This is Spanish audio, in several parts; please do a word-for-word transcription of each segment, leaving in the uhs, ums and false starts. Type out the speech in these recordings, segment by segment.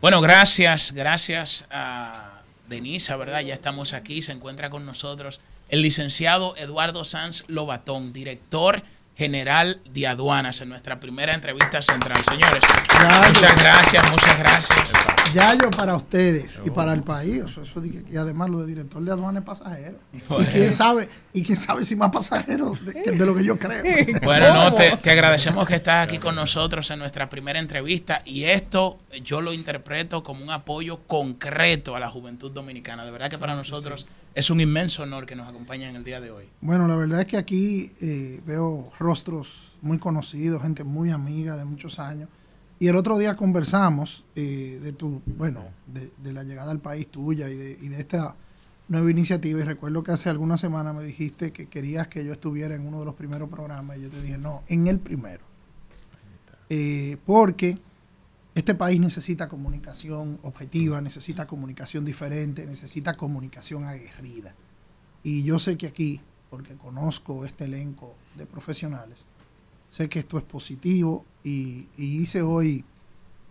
Bueno, gracias, gracias a Denisa, ¿verdad? Ya estamos aquí, se encuentra con nosotros el licenciado Eduardo Sanz Lovatón, director general de Aduanas, en nuestra primera entrevista central. Señores, Yayo, muchas gracias, muchas gracias. Yayo para ustedes y para el país. Eso, eso, y además lo de director de Aduanas es pasajero. Bueno. Y quién sabe, y quién sabe si más pasajeros de, de lo que yo creo. Bueno, no, te, te agradecemos que estás aquí con nosotros en nuestra primera entrevista, y esto yo lo interpreto como un apoyo concreto a la juventud dominicana. De verdad que para nosotros es un inmenso honor que nos acompañen el día de hoy. Bueno, la verdad es que aquí eh, veo rostros muy conocidos, gente muy amiga de muchos años. Y el otro día conversamos eh, de tu, bueno, de, de la llegada al país tuya y de, y de esta nueva iniciativa. Y recuerdo que hace algunas semanas me dijiste que querías que yo estuviera en uno de los primeros programas. Y yo te dije, no, en el primero. Eh, porque este país necesita comunicación objetiva, necesita comunicación diferente, necesita comunicación aguerrida. Y yo sé que aquí, porque conozco este elenco de profesionales, sé que esto es positivo, y, y hice hoy,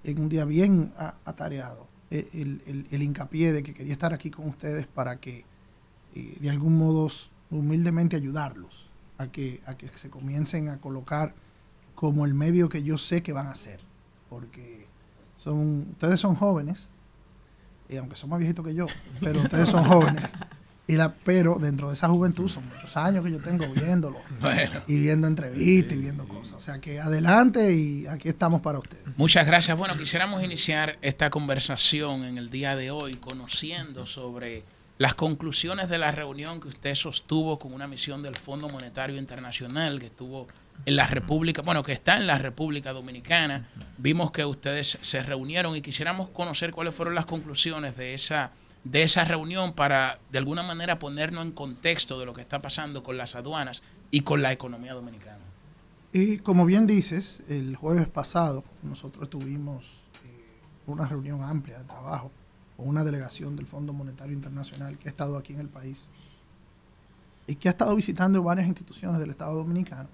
en un día bien atareado, el, el, el hincapié de que quería estar aquí con ustedes para que, eh, de algún modo, humildemente ayudarlos a que, a que se comiencen a colocar como el medio que yo sé que van a ser. Porque son, ustedes son jóvenes, eh, aunque son más viejitos que yo, pero ustedes son jóvenes, y la, pero dentro de esa juventud son muchos años que yo tengo viéndolo, bueno, y viendo entrevistas y viendo cosas. O sea que adelante, y aquí estamos para ustedes. Muchas gracias. Bueno, quisiéramos iniciar esta conversación en el día de hoy conociendo sobre las conclusiones de la reunión que usted sostuvo con una misión del Fondo Monetario Internacional que estuvo en la República, bueno, que está en la República Dominicana. Vimos que ustedes se reunieron y quisiéramos conocer cuáles fueron las conclusiones de esa, de esa reunión para, de alguna manera, ponernos en contexto de lo que está pasando con las aduanas y con la economía dominicana. Y como bien dices, el jueves pasado nosotros tuvimos eh, una reunión amplia de trabajo con una delegación del Fondo Monetario Internacional que ha estado aquí en el país y que ha estado visitando varias instituciones del Estado Dominicano.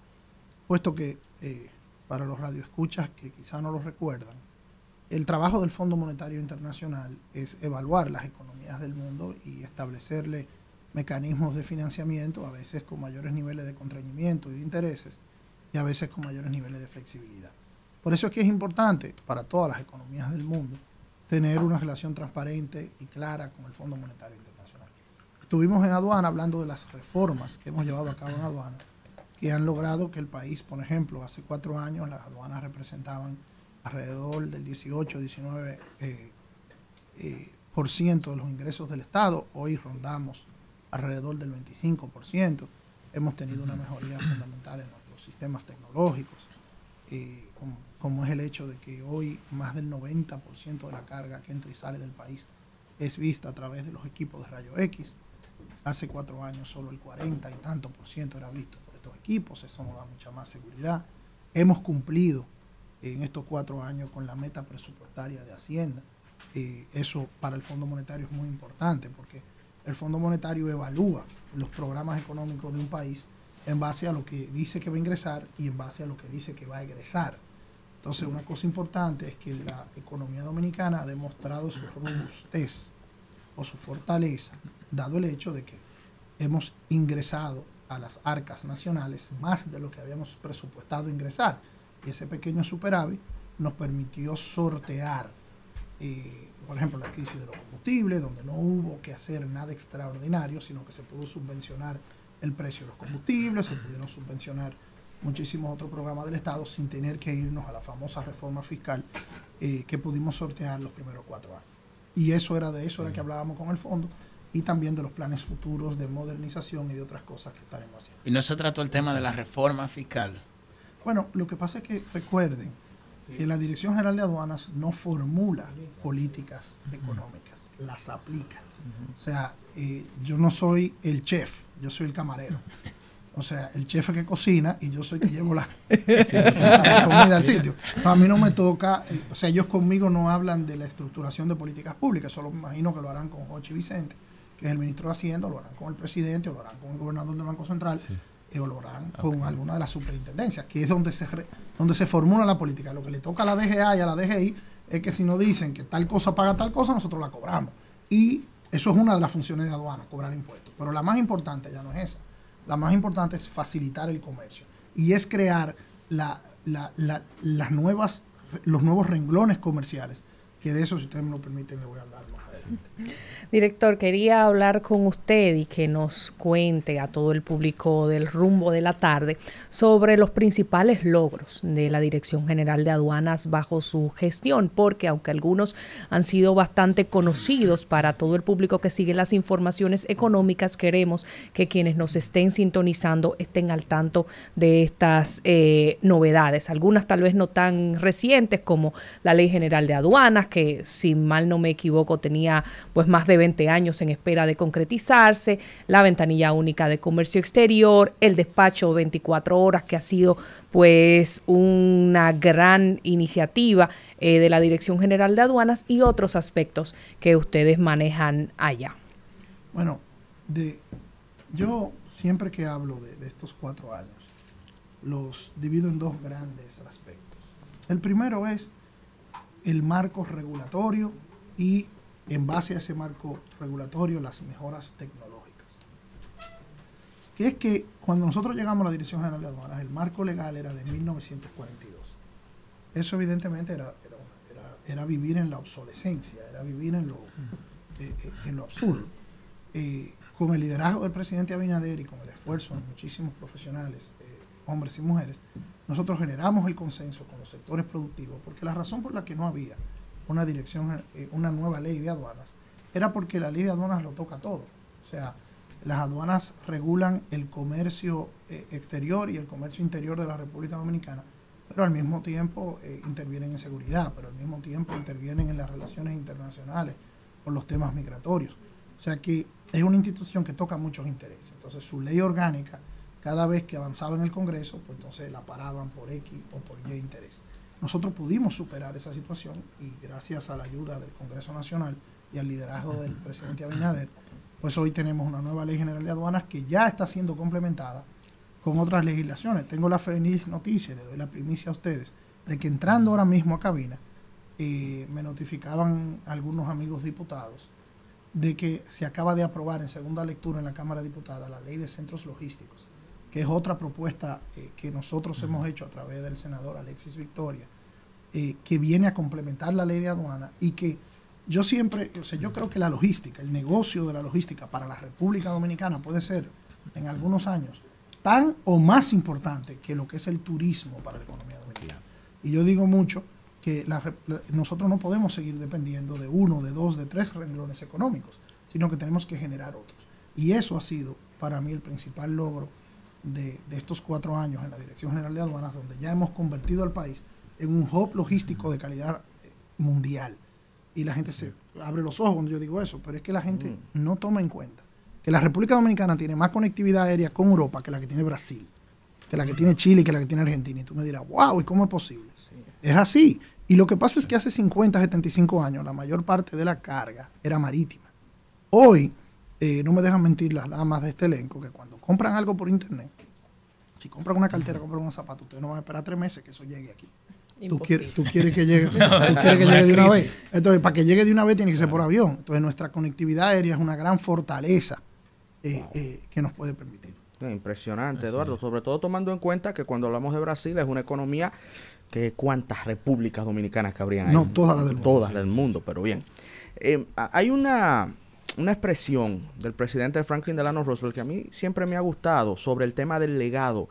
Puesto que, eh, para los radioescuchas que quizá no lo recuerdan, el trabajo del Fondo Monetario Internacional es evaluar las economías del mundo y establecerle mecanismos de financiamiento, a veces con mayores niveles de contrañimiento y de intereses, y a veces con mayores niveles de flexibilidad. Por eso es que es importante para todas las economías del mundo tener una relación transparente y clara con el Fondo Monetario Internacional. Estuvimos en aduana hablando de las reformas que hemos llevado a cabo en aduana, que han logrado que el país, por ejemplo, hace cuatro años las aduanas representaban alrededor del dieciocho a diecinueve por ciento eh, eh, por ciento de los ingresos del Estado. Hoy rondamos alrededor del veinticinco por ciento. Hemos tenido una mejoría fundamental en nuestros sistemas tecnológicos, eh, como, como es el hecho de que hoy más del noventa por ciento de la carga que entra y sale del país es vista a través de los equipos de rayos X. Hace cuatro años solo el cuarenta y tanto por ciento era visto equipos, eso nos da mucha más seguridad. Hemos cumplido en estos cuatro años con la meta presupuestaria de Hacienda. Eh, eso para el Fondo Monetario es muy importante porque el Fondo Monetario evalúa los programas económicos de un país en base a lo que dice que va a ingresar y en base a lo que dice que va a egresar. Entonces, una cosa importante es que la economía dominicana ha demostrado su robustez o su fortaleza, dado el hecho de que hemos ingresado a las arcas nacionales más de lo que habíamos presupuestado ingresar, y ese pequeño superávit nos permitió sortear, eh, por ejemplo, la crisis de los combustibles, donde no hubo que hacer nada extraordinario, sino que se pudo subvencionar el precio de los combustibles, se pudieron subvencionar muchísimos otros programas del Estado sin tener que irnos a la famosa reforma fiscal, eh, que pudimos sortear los primeros cuatro años. Y eso era de eso era que hablábamos con el fondo, y también de los planes futuros de modernización y de otras cosas que estaremos haciendo. ¿Y no se trató el tema de la reforma fiscal? Bueno, lo que pasa es que recuerden que la Dirección General de Aduanas no formula políticas económicas, las aplica. O sea, eh, yo no soy el chef, yo soy el camarero. O sea, el chef es que cocina y yo soy que llevo la, la comida al sitio. No, a mí no me toca, eh, o sea, ellos conmigo no hablan de la estructuración de políticas públicas, solo me imagino que lo harán con Jochi Vicente, que es el ministro de Hacienda, o lo harán con el presidente, o lo harán con el gobernador del Banco Central, sí, eh, o lo harán okay. con alguna de las superintendencias, que es donde se re, donde se formula la política. Lo que le toca a la D G A y a la D G I es que si nos dicen que tal cosa paga tal cosa, nosotros la cobramos. Y eso es una de las funciones de aduana, cobrar impuestos. Pero la más importante ya no es esa. La más importante es facilitar el comercio. Y es crear la, la, la, las nuevas, los nuevos renglones comerciales. Que de eso, si ustedes me lo permiten, le voy a hablar más adelante. Director, quería hablar con usted y que nos cuente a todo el público del rumbo de la tarde sobre los principales logros de la Dirección General de Aduanas bajo su gestión, porque aunque algunos han sido bastante conocidos para todo el público que sigue las informaciones económicas, queremos que quienes nos estén sintonizando estén al tanto de estas eh, novedades, algunas tal vez no tan recientes como la Ley General de Aduanas, que si mal no me equivoco tenía pues más de veinte años en espera de concretizarse, la Ventanilla Única de Comercio Exterior, el Despacho veinticuatro horas, que ha sido pues una gran iniciativa eh, de la Dirección General de Aduanas, y otros aspectos que ustedes manejan allá. Bueno, de, yo siempre que hablo de, de estos cuatro años, los divido en dos grandes aspectos. El primero es el marco regulatorio y en base a ese marco regulatorio, las mejoras tecnológicas. Que es que cuando nosotros llegamos a la Dirección General de Aduanas, el marco legal era de mil novecientos cuarenta y dos. Eso evidentemente era, era, era, era vivir en la obsolescencia, era vivir en lo, eh, eh, en lo absurdo. Eh, con el liderazgo del presidente Abinader y con el esfuerzo de muchísimos profesionales, eh, hombres y mujeres, nosotros generamos el consenso con los sectores productivos, porque la razón por la que no había una dirección, una nueva ley de aduanas, era porque la ley de aduanas lo toca todo. O sea, las aduanas regulan el comercio eh, exterior y el comercio interior de la República Dominicana, pero al mismo tiempo eh, intervienen en seguridad, pero al mismo tiempo intervienen en las relaciones internacionales por los temas migratorios. O sea que es una institución que toca muchos intereses. Entonces su ley orgánica, cada vez que avanzaba en el Congreso, pues entonces la paraban por X o por Y interés. Nosotros pudimos superar esa situación y gracias a la ayuda del Congreso Nacional y al liderazgo del presidente Abinader, pues hoy tenemos una nueva Ley General de Aduanas que ya está siendo complementada con otras legislaciones. Tengo la feliz noticia, le doy la primicia a ustedes, de que entrando ahora mismo a cabina, eh, me notificaban algunos amigos diputados de que se acaba de aprobar en segunda lectura en la Cámara de Diputados la Ley de Centros Logísticos, que es otra propuesta eh, que nosotros hemos hecho a través del senador Alexis Victoria, eh, que viene a complementar la ley de aduana y que yo siempre, o sea, yo creo que la logística, el negocio de la logística para la República Dominicana puede ser en algunos años tan o más importante que lo que es el turismo para la economía dominicana. Y yo digo mucho que la, nosotros no podemos seguir dependiendo de uno, de dos, de tres renglones económicos, sino que tenemos que generar otros. Y eso ha sido para mí el principal logro De, de estos cuatro años en la Dirección General de Aduanas, donde ya hemos convertido al país en un hub logístico de calidad mundial. Y la gente se abre los ojos cuando yo digo eso, pero es que la gente no toma en cuenta que la República Dominicana tiene más conectividad aérea con Europa que la que tiene Brasil, que la que tiene Chile y que la que tiene Argentina. Y tú me dirás, wow, ¿y cómo es posible? Sí. Es así. Y lo que pasa es que hace cincuenta, setenta y cinco años la mayor parte de la carga era marítima. Hoy, Eh, no me dejan mentir las damas de este elenco, que cuando compran algo por internet, si compran una cartera, compran unos zapatos, ustedes no van a esperar tres meses que eso llegue aquí. Tú quieres, tú quieres que llegue, tú quieres que llegue de una vez. Entonces, para que llegue de una vez tiene que ser por avión. Entonces, nuestra conectividad aérea es una gran fortaleza eh, wow. eh, que nos puede permitir. Impresionante, Eduardo. Sobre todo tomando en cuenta que cuando hablamos de Brasil es una economía que cuántas repúblicas dominicanas cabrían ahí. No, todas las del mundo. Todas las del mundo, pero bien. Eh, hay una... Una expresión del presidente Franklin Delano Roosevelt que a mí siempre me ha gustado sobre el tema del legado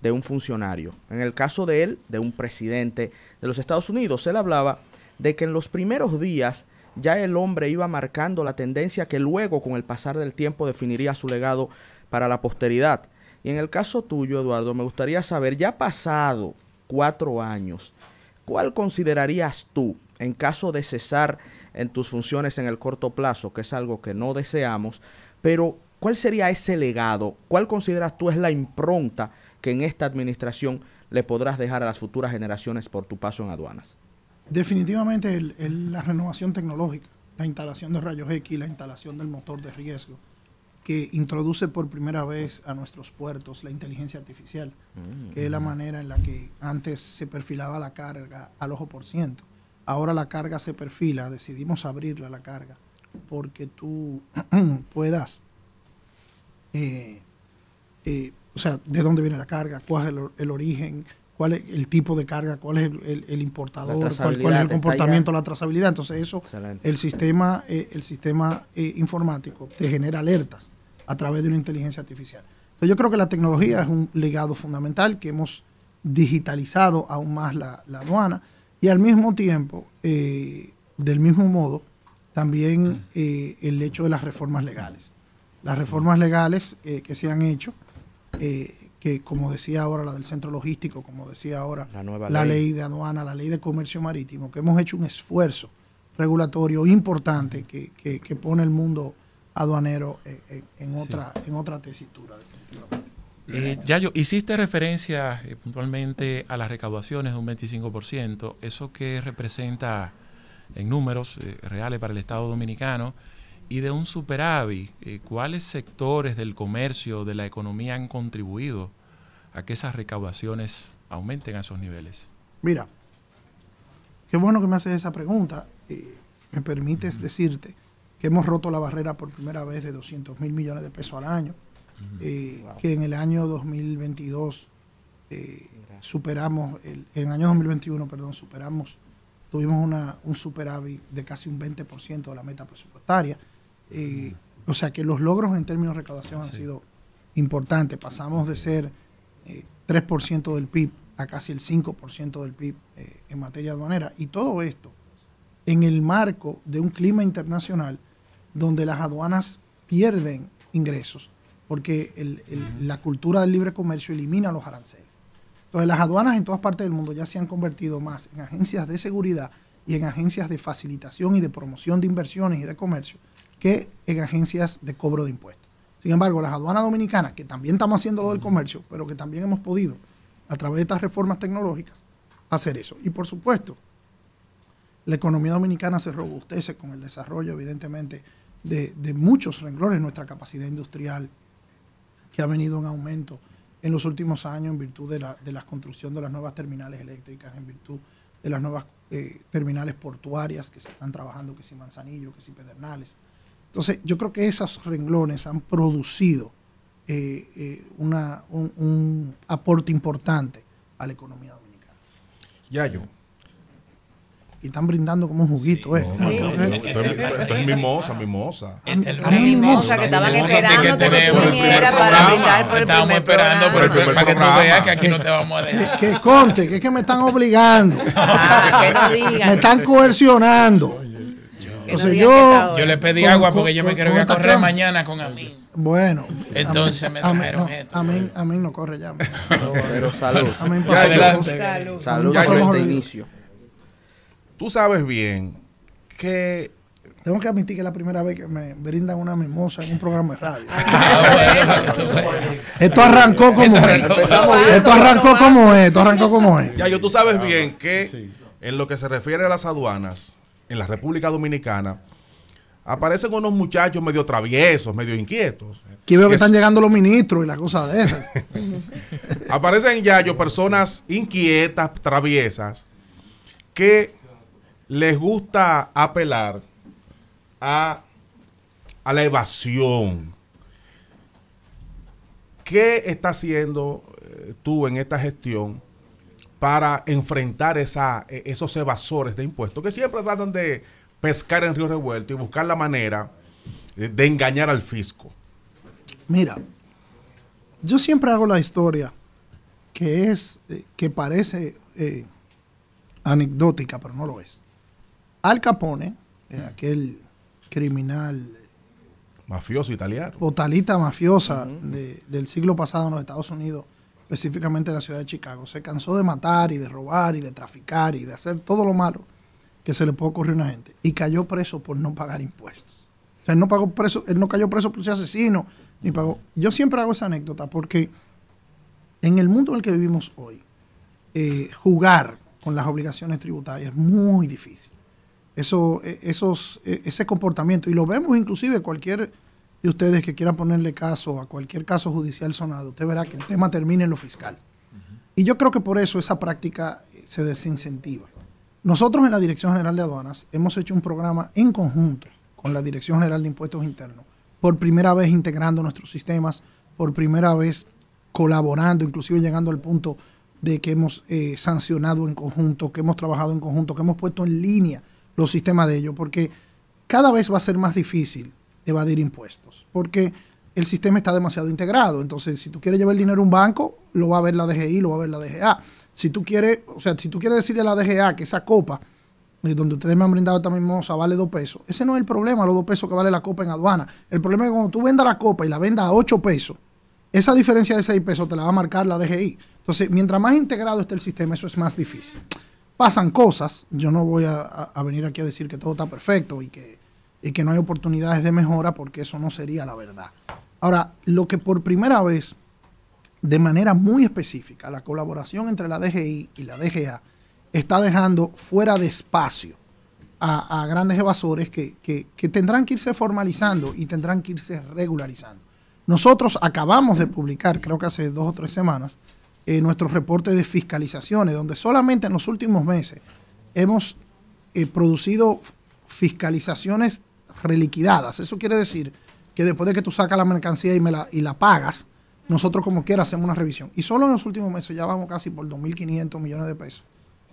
de un funcionario. En el caso de él, de un presidente de los Estados Unidos, él hablaba de que en los primeros días ya el hombre iba marcando la tendencia que luego con el pasar del tiempo definiría su legado para la posteridad. Y en el caso tuyo, Eduardo, me gustaría saber, ya pasado cuatro años, ¿cuál considerarías tú, en caso de cesar en tus funciones en el corto plazo, que es algo que no deseamos, pero cuál sería ese legado? ¿Cuál consideras tú es la impronta que en esta administración le podrás dejar a las futuras generaciones por tu paso en aduanas? Definitivamente el, el, la renovación tecnológica, la instalación de rayos X, la instalación del motor de riesgo, que introduce por primera vez a nuestros puertos la inteligencia artificial, mm. que es la manera en la que antes se perfilaba la carga al ojo por ciento. Ahora la carga se perfila, decidimos abrirla la carga, porque tú puedas, eh, eh, o sea, de dónde viene la carga, cuál es el, el origen, cuál es el tipo de carga, cuál es el, el, el importador, cuál, cuál es el comportamiento, la trazabilidad. Entonces eso, Excelente. el sistema, eh, el sistema eh, informático te genera alertas a través de una inteligencia artificial. Entonces yo creo que la tecnología es un legado fundamental, que hemos digitalizado aún más la, la aduana, y al mismo tiempo, eh, del mismo modo, también eh, el hecho de las reformas legales. Las reformas legales eh, que se han hecho, eh, que como decía ahora la del centro logístico, como decía ahora la, nueva la ley. ley de aduana, la ley de comercio marítimo, que hemos hecho un esfuerzo regulatorio importante que, que, que pone el mundo aduanero en, en, en, otra, sí. en otra tesitura, definitivamente. Eh, Yayo, hiciste referencia eh, puntualmente a las recaudaciones de un veinticinco por ciento. ¿Eso qué representa en números eh, reales para el Estado dominicano? Y de un superávit, eh, ¿cuáles sectores del comercio, de la economía han contribuido a que esas recaudaciones aumenten a esos niveles? Mira, qué bueno que me haces esa pregunta. Eh, me permites uh-huh. decirte que hemos roto la barrera por primera vez de doscientos mil millones de pesos al año. Eh, wow. Que en el año dos mil veintidós eh, superamos, el, en el año dos mil veintiuno, perdón, superamos, tuvimos una, un superávit de casi un veinte por ciento de la meta presupuestaria. Eh, mm. O sea que los logros en términos de recaudación sí. han sido importantes. Pasamos de ser eh, tres por ciento del P I B a casi el cinco por ciento del P I B eh, en materia aduanera. Y todo esto en el marco de un clima internacional donde las aduanas pierden ingresos, porque el, el, la cultura del libre comercio elimina los aranceles. Entonces las aduanas en todas partes del mundo ya se han convertido más en agencias de seguridad y en agencias de facilitación y de promoción de inversiones y de comercio que en agencias de cobro de impuestos. Sin embargo, las aduanas dominicanas, que también estamos haciendo lo del comercio, pero que también hemos podido, a través de estas reformas tecnológicas, hacer eso. Y por supuesto, la economía dominicana se robustece con el desarrollo, evidentemente, de, de muchos renglones, nuestra capacidad industrial, que ha venido en aumento en los últimos años en virtud de la, de la construcción de las nuevas terminales eléctricas, en virtud de las nuevas eh, terminales portuarias que se están trabajando, que si Manzanillo, que si Pedernales. Entonces, yo creo que esos renglones han producido eh, eh, una, un, un aporte importante a la economía dominicana. Yayo. Y están brindando como un juguito, sí, ¿eh? No, sí. no, es, es mimosa, mimosa. Es, es una mimosa que estaban esperando que tú vinieras para brindar por el Estábamos primer esperando por el primer para programa. Que tú veas que aquí que, no te vamos a dejar. Que, que conte, que es que me están obligando. Ah, que no digan. Me están coercionando. Entonces yo... Yo le pedí con, agua porque con, yo me quiero ir a correr mañana con Amín. Bueno. Entonces amén, me trajeron amén, no, esto. Amén, amén no corre ya. Pero salud. Amén para Salud. Salud por el inicio. Tú sabes bien que... Tengo que admitir que es la primera vez que me brindan una mimosa en un programa de radio. Esto arrancó como es. Esto arrancó como es. Esto arrancó como es. Ya, yo, tú sabes bien que en lo que se refiere a las aduanas, en la República Dominicana, aparecen unos muchachos medio traviesos, medio inquietos. Aquí veo que están llegando los ministros y las cosas de esas. Aparecen, ya, yo, personas inquietas, traviesas, que... les gusta apelar a, a la evasión. ¿Qué está haciendo eh, tú en esta gestión para enfrentar esa, eh, esos evasores de impuestos que siempre tratan de pescar en río revuelto y buscar la manera eh, de engañar al fisco? Mira, yo siempre hago la historia que es eh, que parece eh, anecdótica, pero no lo es. Al Capone, eh, aquel criminal mafioso italiano, botalita mafiosa uh-huh. de, del siglo pasado en los Estados Unidos, específicamente en la ciudad de Chicago, se cansó de matar y de robar y de traficar y de hacer todo lo malo que se le puede ocurrir a una gente, y cayó preso por no pagar impuestos. O sea, él no pagó preso, él no cayó preso por ser asesino, uh-huh. ni pagó. Yo siempre hago esa anécdota porque en el mundo en el que vivimos hoy, eh, jugar con las obligaciones tributarias es muy difícil. Eso, esos, ese comportamiento, y lo vemos inclusive cualquier de ustedes que quieran ponerle caso a cualquier caso judicial sonado, usted verá que el tema termina en lo fiscal. Uh-huh. Y yo creo que por eso esa práctica se desincentiva. Nosotros en la Dirección General de Aduanas hemos hecho un programa en conjunto con la Dirección General de Impuestos Internos, por primera vez integrando nuestros sistemas, por primera vez colaborando, inclusive llegando al punto de que hemos eh, sancionado en conjunto, que hemos trabajado en conjunto, que hemos puesto en línea los sistemas de ellos, porque cada vez va a ser más difícil evadir impuestos, porque el sistema está demasiado integrado. Entonces, si tú quieres llevar el dinero a un banco, lo va a ver la D G I, lo va a ver la D G A. Si tú quieres, o sea, si tú quieres decirle a la D G A que esa copa, donde ustedes me han brindado esta mimosa, vale dos pesos, ese no es el problema, los dos pesos que vale la copa en aduana. El problema es que cuando tú vendas la copa y la vendas a ocho pesos, esa diferencia de seis pesos te la va a marcar la D G I. Entonces, mientras más integrado esté el sistema, eso es más difícil. Pasan cosas, yo no voy a, a venir aquí a decir que todo está perfecto y que, y que no hay oportunidades de mejora, porque eso no sería la verdad. Ahora, lo que por primera vez, de manera muy específica, la colaboración entre la D G I y la D G A está dejando fuera de espacio a, a grandes evasores que, que, que tendrán que irse formalizando y tendrán que irse regularizando. Nosotros acabamos de publicar, creo que hace dos o tres semanas, eh, nuestro reporte de fiscalizaciones, donde solamente en los últimos meses hemos eh, producido fiscalizaciones reliquidadas. Eso quiere decir que después de que tú sacas la mercancía y, me la, y la pagas, nosotros como quiera hacemos una revisión. Y solo en los últimos meses ya vamos casi por dos mil quinientos millones de pesos,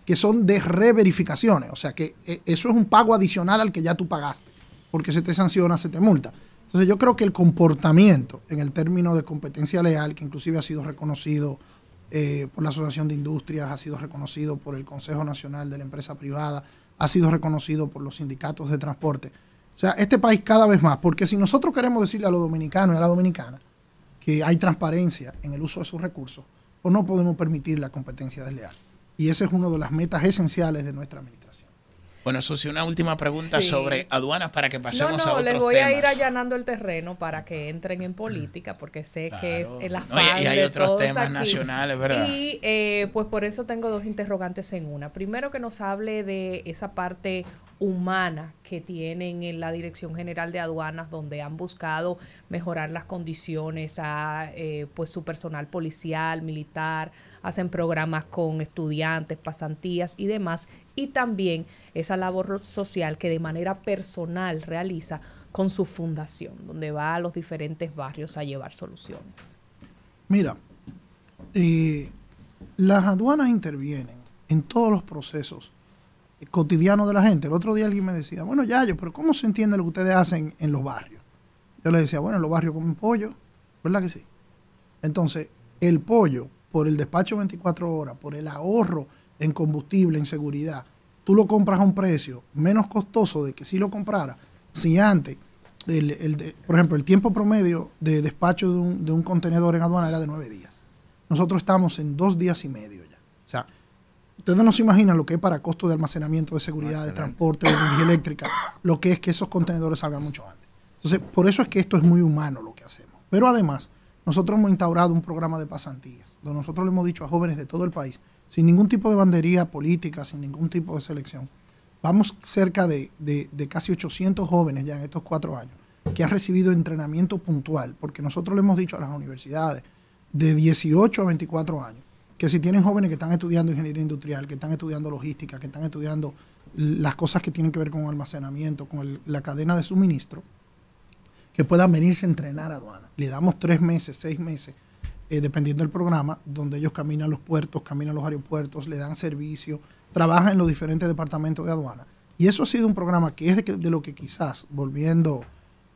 que son de reverificaciones. O sea que eso es un pago adicional al que ya tú pagaste, porque se te sanciona, se te multa. Entonces yo creo que el comportamiento en el término de competencia leal, que inclusive ha sido reconocido eh, por la Asociación de Industrias, ha sido reconocido por el Consejo Nacional de la Empresa Privada, ha sido reconocido por los sindicatos de transporte. O sea, este país cada vez más, porque si nosotros queremos decirle a los dominicanos y a la dominicana que hay transparencia en el uso de sus recursos, pues no podemos permitir la competencia desleal. Y esa es una de las metas esenciales de nuestra administración. Bueno, Susi, una última pregunta sí. sobre aduanas para que pasemos no, no, a otros temas. No, no, les voy temas. a ir allanando el terreno para que entren en política, porque sé claro. que es el afán de todos. Y hay otros temas aquí. nacionales, ¿verdad? Y eh, pues por eso tengo dos interrogantes en una. Primero, que nos hable de esa parte humana que tienen en la Dirección General de Aduanas, donde han buscado mejorar las condiciones a eh, pues su personal policial, militar, hacen programas con estudiantes, pasantías y demás, y también esa labor social que de manera personal realiza con su fundación, donde va a los diferentes barrios a llevar soluciones. Mira, eh, las aduanas intervienen en todos los procesos cotidiano de la gente. El otro día alguien me decía, bueno, Yayo, pero ¿cómo se entiende lo que ustedes hacen en los barrios? Yo le decía, bueno, en los barrios comen pollo, ¿verdad que sí? Entonces, el pollo, por el despacho veinticuatro horas, por el ahorro en combustible, en seguridad, tú lo compras a un precio menos costoso de que si lo comprara, si antes, el, el de, por ejemplo, el tiempo promedio de despacho de un, de un contenedor en aduana era de nueve días. Nosotros estamos en dos días y medio ya. O sea, ustedes no se imaginan lo que es para costo de almacenamiento, de seguridad, de transporte, de energía eléctrica, lo que es que esos contenedores salgan mucho antes. Entonces, por eso es que esto es muy humano lo que hacemos. Pero además, nosotros hemos instaurado un programa de pasantías, donde nosotros le hemos dicho a jóvenes de todo el país, sin ningún tipo de bandería política, sin ningún tipo de selección, vamos cerca de, de, de casi ochocientos jóvenes ya en estos cuatro años, que han recibido entrenamiento puntual, porque nosotros le hemos dicho a las universidades de dieciocho a veinticuatro años, que si tienen jóvenes que están estudiando ingeniería industrial, que están estudiando logística, que están estudiando las cosas que tienen que ver con almacenamiento, con el, la cadena de suministro, que puedan venirse a entrenar a aduana. Le damos tres meses, seis meses, eh, dependiendo del programa, donde ellos caminan los puertos, caminan los aeropuertos, le dan servicio, trabajan en los diferentes departamentos de aduana. Y eso ha sido un programa que es de, que, de lo que quizás, volviendo,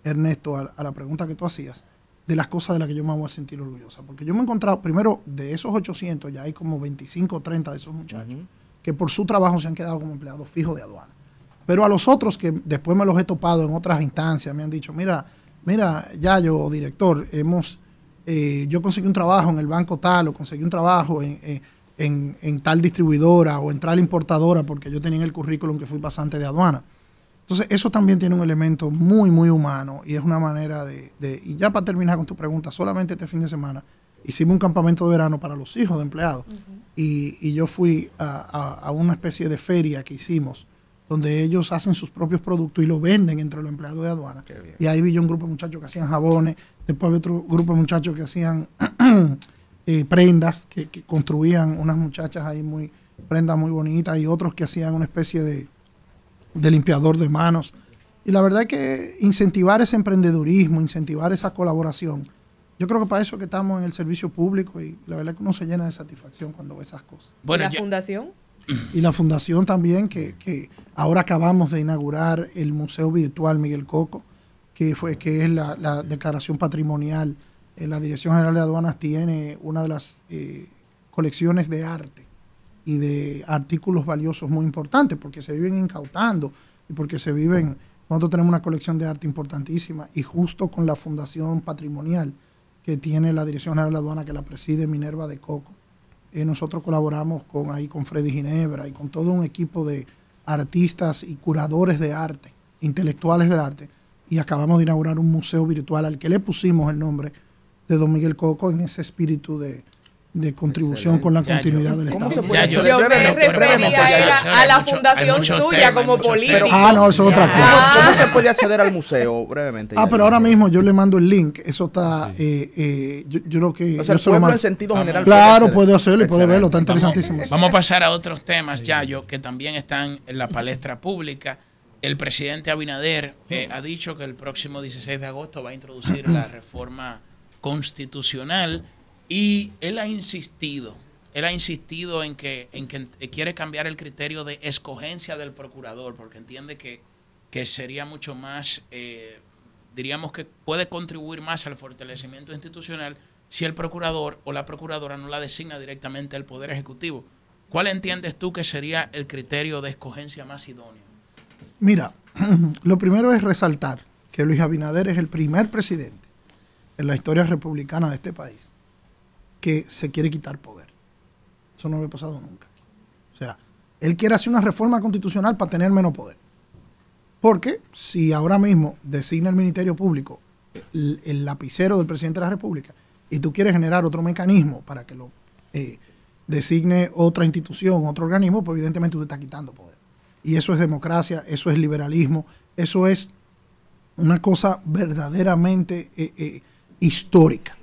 Ernesto, a, a la pregunta que tú hacías, de las cosas de las que yo me voy a sentir orgullosa. Porque yo me he encontrado, primero, de esos ochocientos, ya hay como veinticinco o treinta de esos muchachos uh-huh. que por su trabajo se han quedado como empleados fijos de aduana. Pero a los otros que después me los he topado en otras instancias, me han dicho, mira, mira, Yayo, director, hemos, eh, yo conseguí un trabajo en el banco tal, o conseguí un trabajo en, eh, en, en tal distribuidora, o en tal importadora, porque yo tenía en el currículum que fui pasante de aduana. Entonces, eso también tiene un elemento muy, muy humano y es una manera de, de... Y ya para terminar con tu pregunta, solamente este fin de semana hicimos un campamento de verano para los hijos de empleados uh-huh. y, y yo fui a, a, a una especie de feria que hicimos donde ellos hacen sus propios productos y los venden entre los empleados de aduana. Y ahí vi yo un grupo de muchachos que hacían jabones, después vi otro grupo de muchachos que hacían eh, prendas, que, que construían unas muchachas ahí muy, prendas muy bonitas, y otros que hacían una especie de, de limpiador de manos. Y la verdad es que incentivar ese emprendedurismo, incentivar esa colaboración, yo creo que para eso que estamos en el servicio público, y la verdad es que uno se llena de satisfacción cuando ve esas cosas. Bueno, ¿y la ya... fundación? Y la fundación también, que, que ahora acabamos de inaugurar el Museo Virtual Miguel Coco, que fue que es la, la declaración patrimonial. Eh, la Dirección General de Aduanas tiene una de las eh, colecciones de arte y de artículos valiosos muy importantes, porque se viven incautando y porque se viven... Nosotros tenemos una colección de arte importantísima, y justo con la fundación patrimonial que tiene la Dirección General de Aduanas, que la preside Minerva de Coco, eh, nosotros colaboramos con ahí con Freddy Ginebra y con todo un equipo de artistas y curadores de arte, intelectuales del arte, y acabamos de inaugurar un museo virtual al que le pusimos el nombre de don Miguel Coco, en ese espíritu de... de contribución excelente con la continuidad ya, del Estado. Se puede yo, yo me refería a, la, a la fundación mucho, suya tema, como político. Pero, ah, no, eso es otra cosa. Ah. ¿Cómo, ¿Cómo se puede acceder al museo brevemente? Ah, pero ahora mismo yo le mando el link. Eso está... Sí. Eh, eh, yo, yo creo que... O sea, yo el en sentido vamos, general... Claro, puede hacerlo y puede verlo. Está interesantísimo. Vamos, vamos a pasar a otros temas, Yayo, que también están en la palestra pública. El presidente Abinader eh, ha dicho que el próximo dieciséis de agosto va a introducir la reforma constitucional. Y él ha insistido, él ha insistido en que, en que quiere cambiar el criterio de escogencia del procurador, porque entiende que, que sería mucho más, eh, diríamos que puede contribuir más al fortalecimiento institucional si el procurador o la procuradora no la designa directamente al Poder Ejecutivo. ¿Cuál entiendes tú que sería el criterio de escogencia más idóneo? Mira, lo primero es resaltar que Luis Abinader es el primer presidente en la historia republicana de este país que se quiere quitar poder. Eso no había pasado nunca. O sea, él quiere hacer una reforma constitucional para tener menos poder. Porque si ahora mismo designa el Ministerio Público el, el lapicero del presidente de la República, y tú quieres generar otro mecanismo para que lo eh, designe otra institución, otro organismo, pues evidentemente tú te estás quitando poder. Y eso es democracia, eso es liberalismo, eso es una cosa verdaderamente eh, eh, histórica.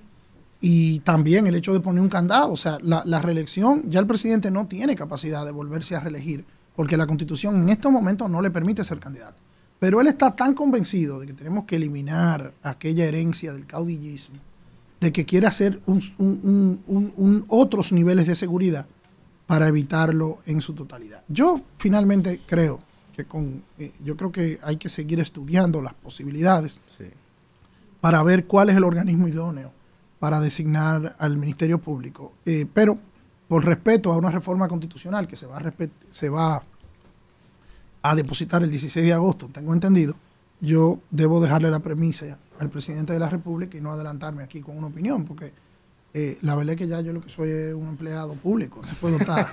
Y también el hecho de poner un candado, o sea, la, la reelección, ya el presidente no tiene capacidad de volverse a reelegir, porque la Constitución en estos momentos no le permite ser candidato. Pero él está tan convencido de que tenemos que eliminar aquella herencia del caudillismo, de que quiere hacer un, un, un, un, un otros niveles de seguridad para evitarlo en su totalidad. Yo finalmente creo que con, eh, yo creo que hay que seguir estudiando las posibilidades sí. para ver cuál es el organismo idóneo para designar al Ministerio Público, eh, pero por respeto a una reforma constitucional que se va, a se va a depositar el dieciséis de agosto, tengo entendido, yo debo dejarle la premisa al presidente de la República y no adelantarme aquí con una opinión, porque eh, la verdad es que ya yo lo que soy es un empleado público, no puedo estar,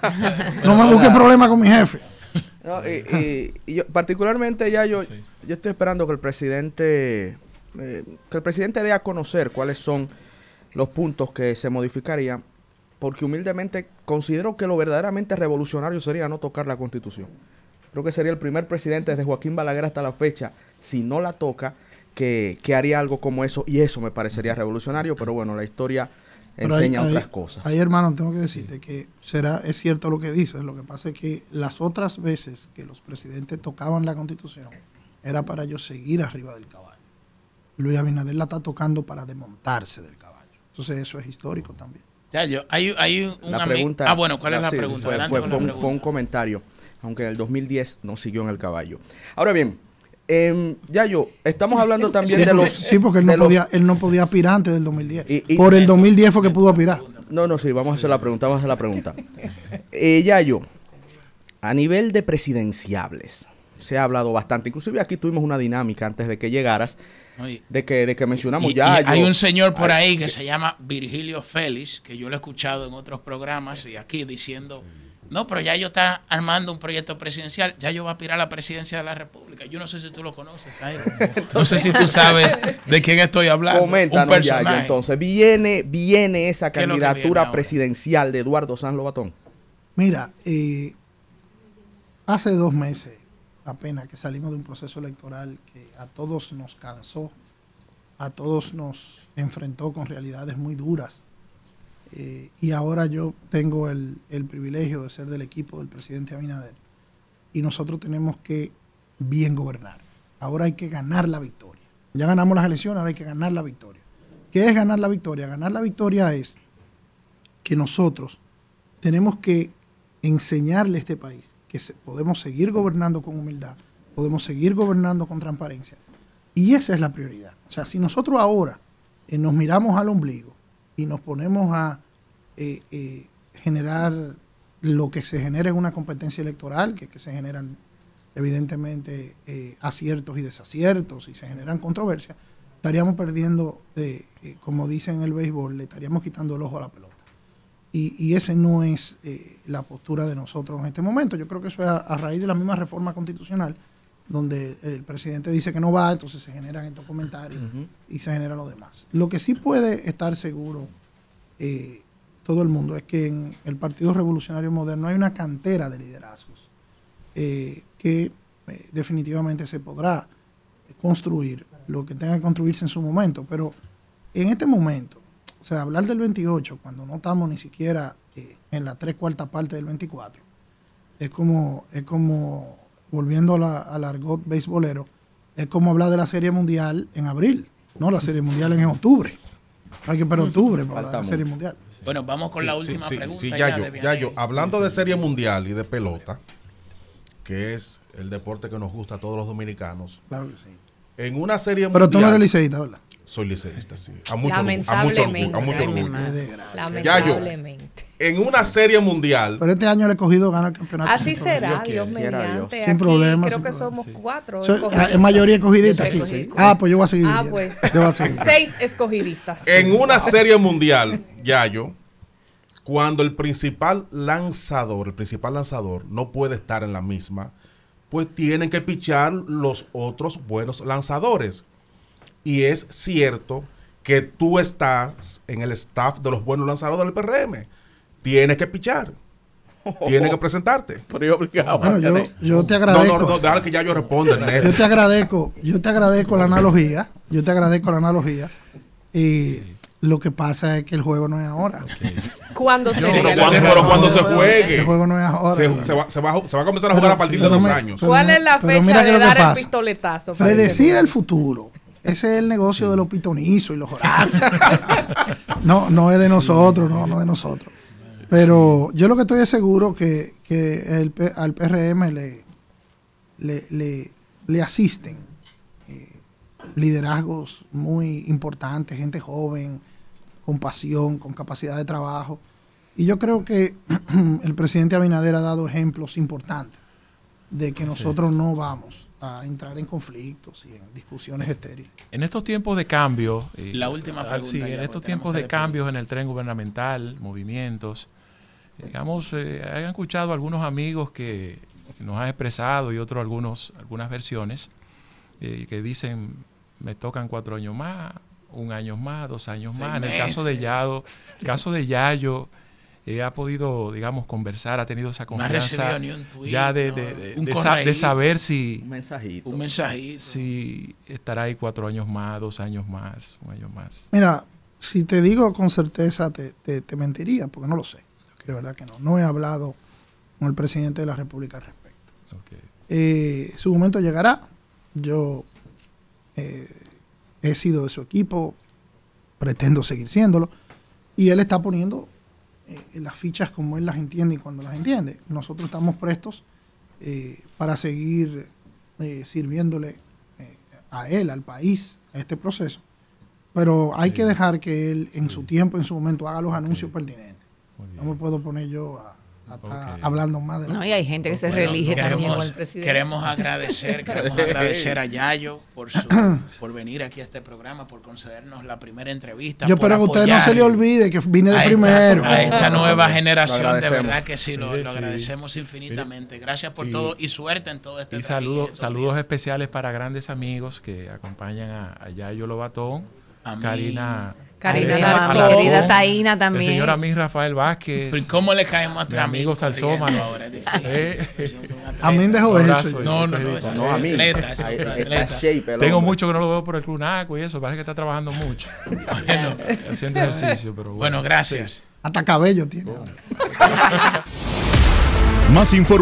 no me busque problemas con mi jefe. No, y, y, y yo, particularmente ya yo, sí. yo estoy esperando que el presidente, eh, que el presidente dé a conocer cuáles son los puntos que se modificarían, porque humildemente considero que lo verdaderamente revolucionario sería no tocar la Constitución. Creo que sería el primer presidente desde Joaquín Balaguer hasta la fecha, si no la toca, que, que haría algo como eso, y eso me parecería revolucionario, pero bueno, la historia pero enseña hay, otras hay, cosas. Ahí, hermano, tengo que decirte que será es cierto lo que dices, lo que pasa es que las otras veces que los presidentes tocaban la Constitución, era para ellos seguir arriba del caballo. Luis Abinader la está tocando para desmontarse del caballo. Entonces eso es histórico también. Ya, yo, hay, hay un la pregunta, ah, bueno, ¿cuál es la sí, pregunta? Fue, fue, fue, un, fue un comentario, aunque en el dos mil diez no siguió en el caballo. Ahora bien, eh, ya yo, estamos hablando también sí, de los... Sí, porque él no, los, podía, él no podía aspirar antes del dos mil diez. Y, y, Por el dos mil diez fue que pudo aspirar. No, no, sí, vamos a hacer la pregunta, vamos a hacer la pregunta. Eh, ya yo, a nivel de presidenciables, se ha hablado bastante, inclusive aquí tuvimos una dinámica antes de que llegaras, De que, de que mencionamos y, ya. Y hay yo, un señor por ahí que, que se llama Virgilio Félix, que yo lo he escuchado en otros programas y aquí diciendo, no, pero ya yo está armando un proyecto presidencial, ya yo va a aspirar a la presidencia de la República. Yo no sé si tú lo conoces, Jairo. No sé si tú sabes de quién estoy hablando. Coméntanos, ya, yo, entonces, ¿viene, viene esa candidatura viene presidencial de Eduardo Sanz Lovatón? Mira, eh, hace dos meses apenas que salimos de un proceso electoral que a todos nos cansó, a todos nos enfrentó con realidades muy duras, eh, y ahora yo tengo el, el privilegio de ser del equipo del presidente Abinader, y nosotros tenemos que bien gobernar. Ahora hay que ganar la victoria. Ya ganamos las elecciones, ahora hay que ganar la victoria. ¿Qué es ganar la victoria? Ganar la victoria es que nosotros tenemos que enseñarle a este país que podemos seguir gobernando con humildad, podemos seguir gobernando con transparencia. Y esa es la prioridad. O sea, si nosotros ahora eh, nos miramos al ombligo y nos ponemos a eh, eh, generar lo que se genera en una competencia electoral, que, que se generan evidentemente eh, aciertos y desaciertos y se generan controversias, estaríamos perdiendo, eh, eh, como dicen en el béisbol, le estaríamos quitando el ojo a la pelota. Y, y esa no es eh, la postura de nosotros en este momento. Yo creo que eso es a, a raíz de la misma reforma constitucional, donde el presidente dice que no va, entonces se generan estos comentarios uh-huh. y se generan los demás. Lo que sí puede estar seguro eh, todo el mundo es que en el Partido Revolucionario Moderno hay una cantera de liderazgos eh, que eh, definitivamente se podrá construir lo que tenga que construirse en su momento, pero en este momento, o sea, hablar del veintiocho cuando no estamos ni siquiera eh, en la tres cuarta parte del veinticuatro, es como... Es como volviendo al argot beisbolero, es como hablar de la Serie Mundial en abril, no la Serie Mundial en octubre. Hay que esperar octubre para hablar de la Serie Mundial. Bueno, vamos con sí, la última sí, pregunta. Sí, sí, ya, ya, yo, de ya yo, hablando de Serie Mundial y de pelota, que es el deporte que nos gusta a todos los dominicanos. Claro que sí. En una Serie Mundial... Pero tú no eres liceísta, ¿verdad? Soy liceísta, sí. A mucho orgullo. A mucho orgullo. A mucho orgullo. Lamentablemente. En una Serie Mundial. Pero este año le he cogido ganar el campeonato. Así será, Dios mediante. Sin problemas. Creo que somos cuatro. En mayoría escogidistas aquí. Ah, pues yo voy a seguir. Ah, pues. Seis escogidistas. En una Serie Mundial, Yayo, cuando el principal lanzador, el principal lanzador no puede estar en la misma, pues tienen que pichar los otros buenos lanzadores. Y es cierto que tú estás en el staff de los buenos lanzadores del P R M. Tienes que pichar. Tienes que presentarte. Pero yo, obligado, bueno, yo, yo te agradezco. No, no, no, dale que ya yo respondo. Yo te agradezco, yo te agradezco la analogía. Yo te agradezco la analogía. Y lo que pasa es que el juego no es ahora. Okay. ¿Cuándo se no, pero, cuando, pero cuando se juegue. El juego no es ahora. Se, se, va, se, va, se va a comenzar a jugar pero, a partir de dos años. Pero, ¿cuál es la fecha de dar el pistoletazo? Predecir el futuro. Ese es el negocio sí. de los pitonizos y los horarios. No, no es de nosotros, no, no es de nosotros. Pero yo lo que estoy es seguro que, que el, al P R M le, le, le, le asisten eh, liderazgos muy importantes, gente joven, con pasión, con capacidad de trabajo. Y yo creo que el presidente Abinader ha dado ejemplos importantes de que nosotros sí. no vamos a entrar en conflictos y en discusiones estériles. En estos tiempos de cambio, y, la última pregunta, sí, en estos tiempos de cambios en el tren gubernamental, movimientos, digamos, eh, han escuchado algunos amigos que nos han expresado y otros algunos algunas versiones eh, que dicen me tocan cuatro años más, un año más, dos años más. En el caso de Yayo, el caso de Yayo. Eh, ha podido, digamos, conversar, ha tenido esa confianza tuit, ya de, de, de, de, sa de saber si un mensajito. Un mensajito. Si estará ahí cuatro años más, dos años más, un año más. Mira, si te digo con certeza te, te, te mentiría, porque no lo sé. Okay. De verdad que no. No he hablado con el presidente de la República al respecto. Okay. Eh, su momento llegará. Yo eh, he sido de su equipo, pretendo seguir siéndolo, y él está poniendo las fichas como él las entiende y cuando las entiende. Nosotros estamos prestos eh, para seguir eh, sirviéndole eh, a él, al país, a este proceso. Pero hay sí. que dejar que él en sí. su tiempo, en su momento, haga los okay. anuncios pertinentes. No me puedo poner yo a, a, a okay. hablando más de la... No, y hay gente que se bueno, reelige no, también con el presidente. Queremos agradecer, queremos agradecer a Yayo por, su, por venir aquí a este programa, por concedernos la primera entrevista. Yo espero que a usted no se le olvide que vine de a primero. Esta, a esta nueva generación, de verdad que sí, lo, lo agradecemos infinitamente. Gracias por sí. todo y suerte en todo este y saludo, saludos especiales para grandes amigos que acompañan a, a Yayo Lovatón, a Karina... Karina, la mi querida Taína también. El señor Amir Rafael Vázquez. ¿Cómo le caemos atrás? Mi amigo Salsómano ahora. Amín dejó eso. No, no, no. no, no Amín. Tengo mucho que no lo veo por el Clunaco y eso. Parece que está trabajando mucho. Haciendo ejercicio, pero bueno. Bueno, gracias. Hasta cabello tiene. Más información.